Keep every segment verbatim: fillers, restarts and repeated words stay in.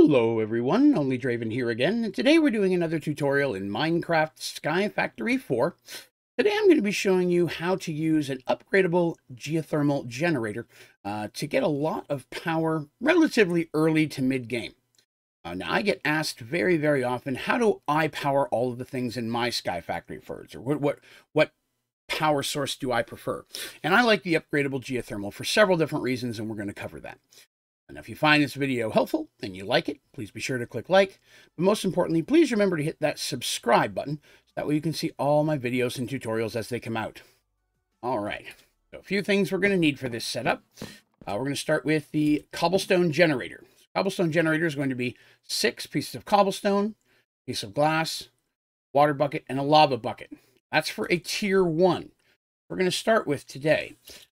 Hello everyone, OnlyDraven here again, and today we're doing another tutorial in Minecraft Sky Factory four. Today I'm going to be showing you how to use an upgradable geothermal generator uh, to get a lot of power relatively early to mid-game. Uh, now I get asked very, very often, how do I power all of the things in my Sky Factory birds, or what, what, what power source do I prefer? And I like the upgradable geothermal for several different reasons, and we're going to cover that. And if you find this video helpful and you like it, please be sure to click like. But most importantly, please remember to hit that subscribe button, so that way you can see all my videos and tutorials as they come out. All right, so a few things we're going to need for this setup. Uh, we're going to start with the cobblestone generator. So cobblestone generator is going to be six pieces of cobblestone, piece of glass, water bucket, and a lava bucket. That's for a tier one. We're going to start with today,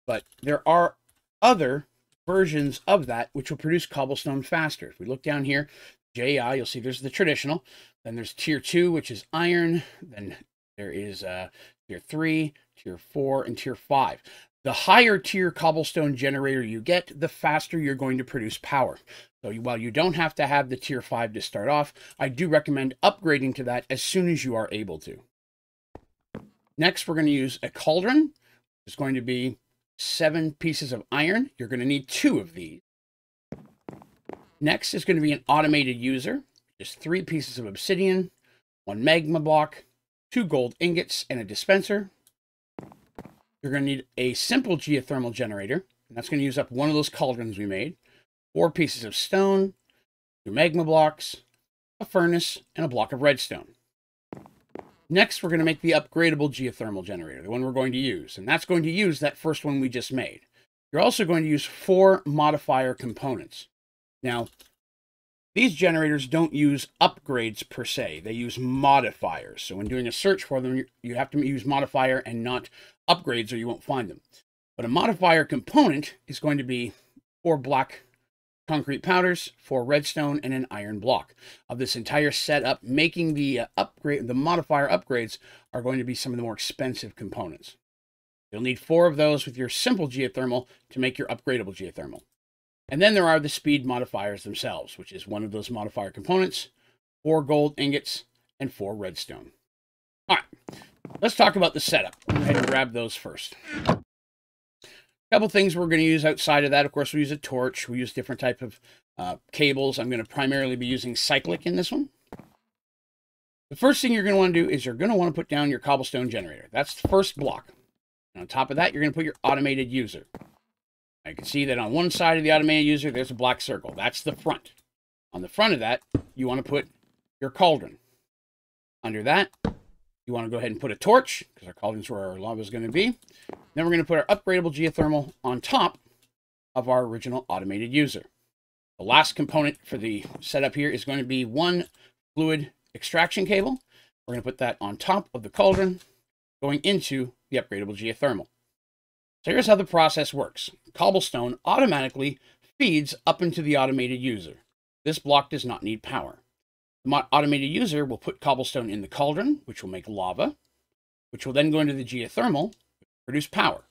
but there are other versions of that which will produce cobblestone faster. If we look down here, J I, you'll see there's the traditional, then there's tier two, which is iron, then there is uh tier three, tier four, and tier five. The higher tier cobblestone generator you get, the faster you're going to produce power. So while you don't have to have the tier five to start off, I do recommend upgrading to that as soon as you are able to. Next, we're going to use a cauldron, which is going to be seven pieces of iron. You're going to need two of these. Next is going to be an automated user. Just three pieces of obsidian, one magma block, two gold ingots, and a dispenser. You're going to need a simple geothermal generator, and that's going to use up one of those cauldrons we made. Four pieces of stone, two magma blocks, a furnace, and a block of redstone. Next, we're going to make the upgradable geothermal generator, the one we're going to use, and that's going to use that first one we just made. You're also going to use four modifier components. Now, these generators don't use upgrades per se. They use modifiers. So when doing a search for them, you have to use modifier and not upgrades, or you won't find them. But a modifier component is going to be four black concrete powders, four redstone, and an iron block. Of this entire setup, making the uh, upgrade, the modifier upgrades are going to be some of the more expensive components. You'll need four of those with your simple geothermal to make your upgradable geothermal. And then there are the speed modifiers themselves, which is one of those modifier components, four gold ingots, and four redstone. All right, let's talk about the setup. Go ahead and grab those first. Couple things we're going to use outside of that. Of course, we use a torch. We use different type of uh, cables. I'm going to primarily be using cyclic in this one. The first thing you're going to want to do is you're going to want to put down your cobblestone generator. That's the first block. And on top of that, you're going to put your automated user. I can see that on one side of the automated user, there's a black circle. That's the front. On the front of that, you want to put your cauldron. Under that, you want to go ahead and put a torch, because our cauldron's where our lava is going to be. Then we're going to put our upgradable geothermal on top of our original automated user. The last component for the setup here is going to be one fluid extraction cable. We're going to put that on top of the cauldron, going into the upgradable geothermal. So here's how the process works. Cobblestone automatically feeds up into the automated user. This block does not need power. The automated user will put cobblestone in the cauldron, which will make lava, which will then go into the geothermal, produce power,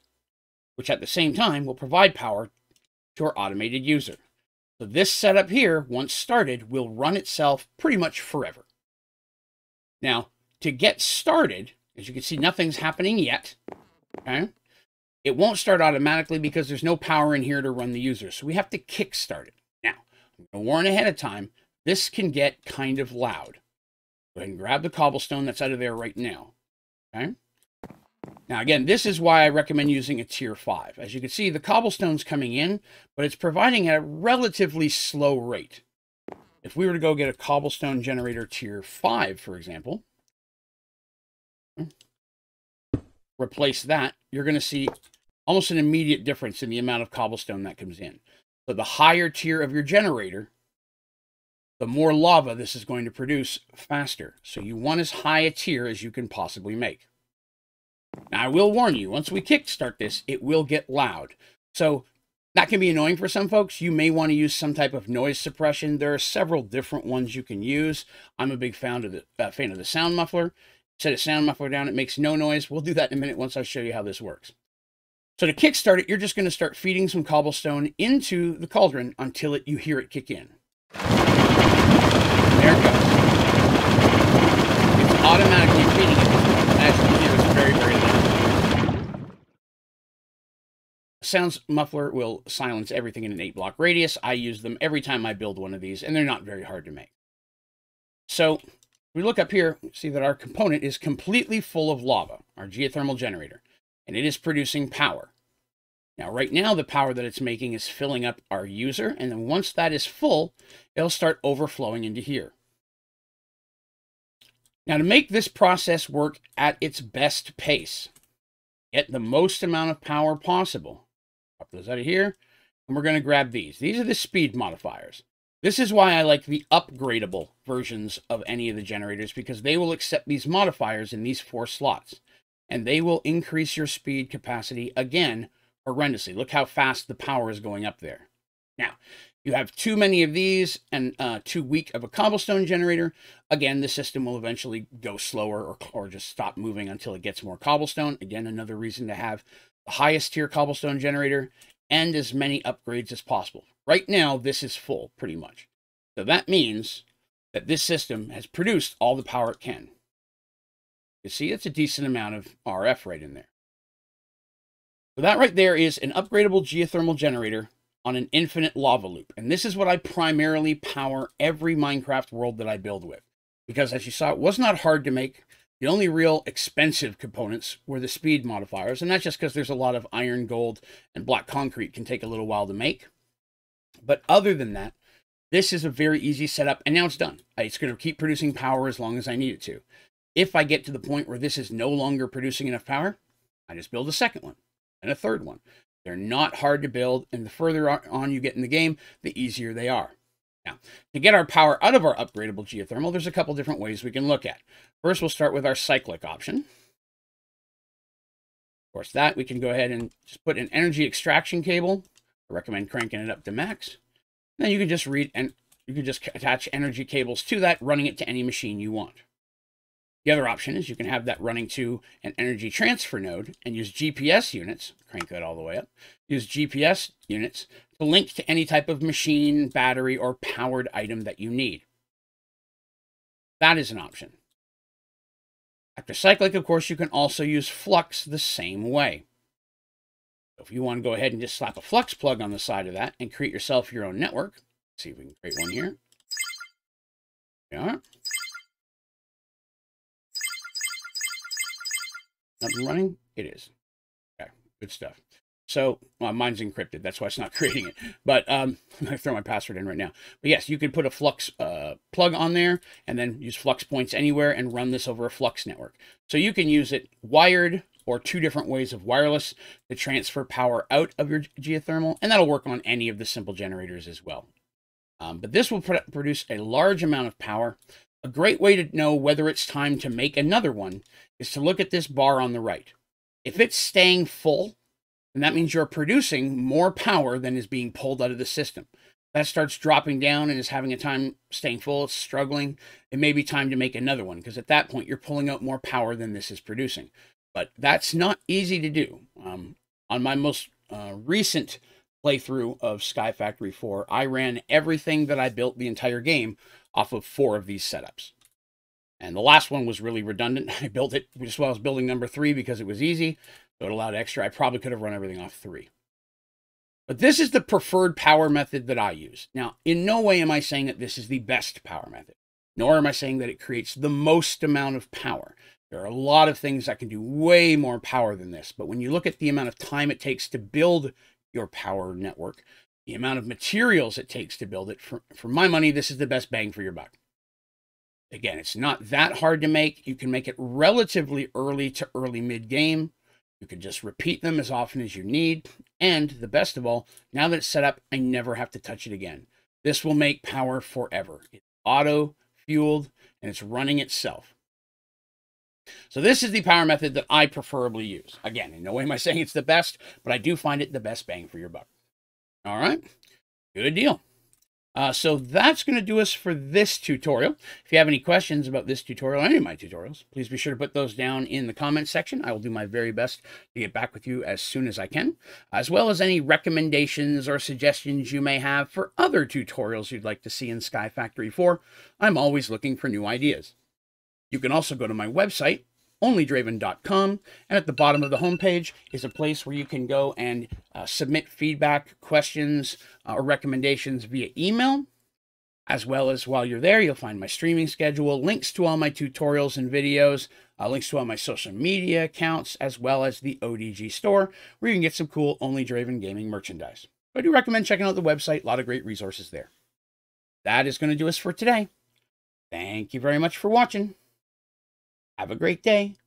which at the same time will provide power to our automated user. So this setup here, once started, will run itself pretty much forever. Now, to get started, as you can see, nothing's happening yet. Okay? It won't start automatically because there's no power in here to run the user, so we have to kickstart it. Now, I'm going to warn ahead of time, this can get kind of loud. Go ahead and grab the cobblestone that's out of there right now. Okay? Now, again, this is why I recommend using a tier five. As you can see, the cobblestone's coming in, but it's providing at a relatively slow rate. If we were to go get a cobblestone generator tier five, for example, replace that, you're going to see almost an immediate difference in the amount of cobblestone that comes in. So the higher tier of your generator, the more lava this is going to produce faster. So you want as high a tier as you can possibly make. Now, I will warn you, once we kickstart this, it will get loud. So that can be annoying for some folks. You may want to use some type of noise suppression. There are several different ones you can use. I'm a big fan of the, uh, fan of the sound muffler. Set a sound muffler down. It makes no noise. We'll do that in a minute once I show you how this works. So to kickstart it, you're just going to start feeding some cobblestone into the cauldron until it, you hear it kick in. There it goes. It's automatically feeding it. As you can hear, it's very, very loud. Sounds muffler will silence everything in an eight block radius. I use them every time I build one of these, and they're not very hard to make. So we look up here, see that our component is completely full of lava, our geothermal generator, and it is producing power. Now, right now, the power that it's making is filling up our user, and then once that is full, it'll start overflowing into here. Now, to make this process work at its best pace, get the most amount of power possible. Pop those out of here, and we're going to grab these. These are the speed modifiers. This is why I like the upgradable versions of any of the generators, because they will accept these modifiers in these four slots, and they will increase your speed capacity again horrendously. Look how fast the power is going up there. Now, you have too many of these and uh, too weak of a cobblestone generator. Again, the system will eventually go slower or, or just stop moving until it gets more cobblestone. Again, another reason to have the highest tier cobblestone generator and as many upgrades as possible. Right now, this is full, pretty much. So that means that this system has produced all the power it can. You see, it's a decent amount of R F right in there. So that right there is an upgradable geothermal generator on an infinite lava loop. And this is what I primarily power every Minecraft world that I build with. Because as you saw, it was not hard to make. The only real expensive components were the speed modifiers. And that's just because there's a lot of iron, gold, and black concrete can take a little while to make. But other than that, this is a very easy setup, and now it's done. It's going to keep producing power as long as I need it to. If I get to the point where this is no longer producing enough power, I just build a second one and a third one. They're not hard to build, and the further on you get in the game, the easier they are. Now, to get our power out of our upgradable geothermal, there's a couple different ways we can look at. First, we'll start with our cyclic option. Of course, that we can go ahead and just put an energy extraction cable. I recommend cranking it up to max. And then you can just read and you can just attach energy cables to that, running it to any machine you want. The other option is you can have that running to an energy transfer node and use G P S units, crank that all the way up, use G P S units to link to any type of machine, battery, or powered item that you need. That is an option. After cyclic, of course, you can also use flux the same way. If you want to go ahead and just slap a flux plug on the side of that and create yourself your own network. Let's see if we can create one here. Yeah. Up and running? It is. Okay, good stuff. So, well, mine's encrypted. That's why it's not creating it. But um, I'm going to throw my password in right now. But yes, you could put a flux uh, plug on there and then use flux points anywhere and run this over a flux network. So you can use it wired or two different ways of wireless to transfer power out of your geothermal, and that'll work on any of the simple generators as well. Um, but this will pr- produce a large amount of power. A great way to know whether it's time to make another one is to look at this bar on the right. If it's staying full, then that means you're producing more power than is being pulled out of the system. That starts dropping down and is having a time staying full, it's struggling. It may be time to make another one, because at that point, you're pulling out more power than this is producing. But that's not easy to do. Um, on my most uh, recent playthrough of Sky Factory four, I ran everything that I built the entire game off of four of these setups. And the last one was really redundant. I built it just while I was building number three because it was easy, so it allowed extra. I probably could have run everything off three. But this is the preferred power method that I use. Now, in no way am I saying that this is the best power method, nor am I saying that it creates the most amount of power. There are a lot of things that can do way more power than this, but when you look at the amount of time it takes to build your power network, the amount of materials it takes to build it, for, for my money, this is the best bang for your buck. Again, it's not that hard to make. You can make it relatively early to early mid-game. You can just repeat them as often as you need. And the best of all, now that it's set up, I never have to touch it again. This will make power forever. It's auto-fueled, and it's running itself. So this is the power method that I preferably use. Again, in no way am I saying it's the best, but I do find it the best bang for your buck. All right, good deal. Uh, so that's going to do us for this tutorial. If you have any questions about this tutorial or any of my tutorials, please be sure to put those down in the comments section. I will do my very best to get back with you as soon as I can, as well as any recommendations or suggestions you may have for other tutorials you'd like to see in Sky Factory four. I'm always looking for new ideas. You can also go to my website, Only Draven dot com, and at the bottom of the homepage is a place where you can go and uh, submit feedback, questions, uh, or recommendations via email. As well as while you're there, you'll find my streaming schedule, links to all my tutorials and videos, uh, links to all my social media accounts, as well as the O D G store, where you can get some cool Only Draven gaming merchandise. I do recommend checking out the website, a lot of great resources there. That is going to do us for today. Thank you very much for watching. Have a great day.